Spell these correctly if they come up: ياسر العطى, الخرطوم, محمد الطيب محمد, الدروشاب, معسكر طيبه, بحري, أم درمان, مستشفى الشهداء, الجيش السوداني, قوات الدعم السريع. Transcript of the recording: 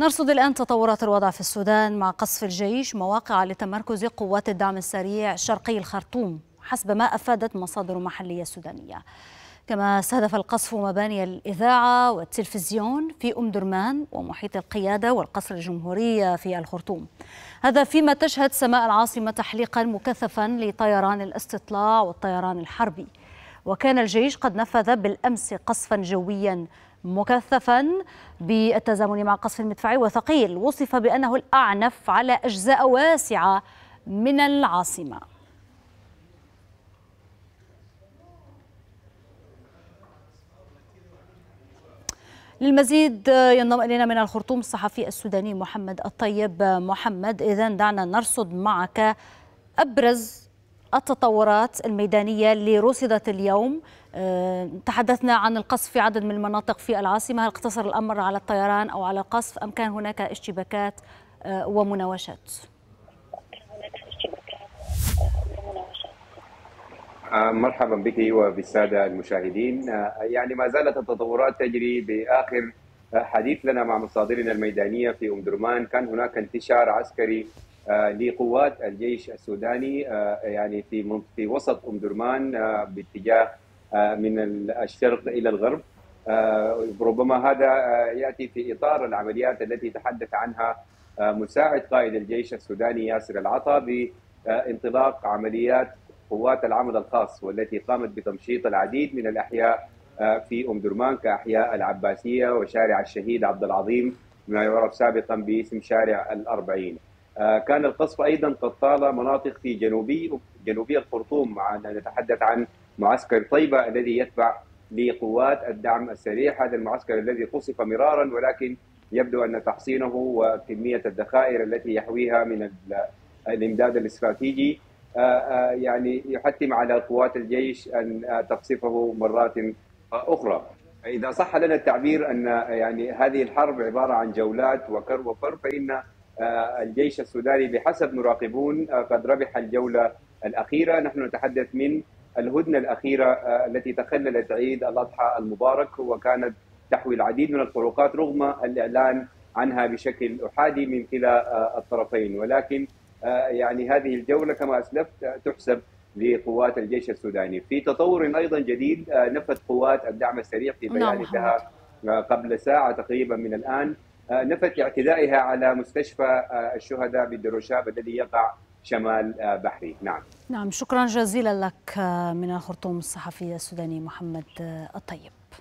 نرصد الآن تطورات الوضع في السودان مع قصف الجيش مواقع لتمركز قوات الدعم السريع شرقي الخرطوم حسب ما أفادت مصادر محلية سودانية. كما استهدف القصف مباني الإذاعة والتلفزيون في أم درمان ومحيط القيادة والقصر الجمهورية في الخرطوم. هذا فيما تشهد سماء العاصمة تحليقا مكثفا لطيران الاستطلاع والطيران الحربي. وكان الجيش قد نفذ بالأمس قصفا جويا مكثفا بالتزامن مع قصف مدفعي وثقيل وصف بأنه الأعنف على أجزاء واسعة من العاصمة. للمزيد ينضم إلينا من الخرطوم الصحفي السوداني محمد الطيب محمد. إذن دعنا نرصد معك أبرز التطورات الميدانية اللي رصدت اليوم. تحدثنا عن القصف في عدد من المناطق في العاصمة، هل اقتصر الأمر على الطيران أو على القصف أم كان هناك اشتباكات ومناوشات؟ مرحبا بك وبالسادة المشاهدين. يعني ما زالت التطورات تجري. بآخر حديث لنا مع مصادرنا الميدانية في أم درمان كان هناك انتشار عسكري لقوات الجيش السوداني يعني في وسط أم درمان باتجاه من الشرق إلى الغرب. ربما هذا يأتي في إطار العمليات التي تحدث عنها مساعد قائد الجيش السوداني ياسر العطى بانطلاق عمليات قوات العمل الخاص، والتي قامت بتمشيط العديد من الأحياء في أم درمان كأحياء العباسية وشارع الشهيد عبد العظيم ما يعرف سابقا باسم شارع الأربعين. كان القصف أيضا قد طال مناطق في جنوبي الخرطوم، معنا نتحدث عن معسكر طيبه الذي يتبع لقوات الدعم السريع. هذا المعسكر الذي قصف مرارا، ولكن يبدو أن تحصينه وكمية الذخائر التي يحويها من الإمداد الاستراتيجي يعني يحتم على قوات الجيش أن تقصفه مرات أخرى. إذا صح لنا التعبير أن يعني هذه الحرب عبارة عن جولات وكر وفر، فإن الجيش السوداني بحسب مراقبون قد ربح الجولة الأخيرة. نحن نتحدث من الهدنة الأخيرة التي تخللت عيد الأضحى المبارك، وكانت تحوي العديد من الفروقات رغم الإعلان عنها بشكل أحادي من كلا الطرفين، ولكن يعني هذه الجولة كما أسلفت تحسب لقوات الجيش السوداني. في تطور أيضا جديد نفت قوات الدعم السريع في بيان لها قبل ساعة تقريبا من الآن نفت اعتدائها على مستشفى الشهداء بالدروشاب الذي يقع شمال بحري. نعم شكرا جزيلا لك من الخرطوم الصحفي السوداني محمد الطيب.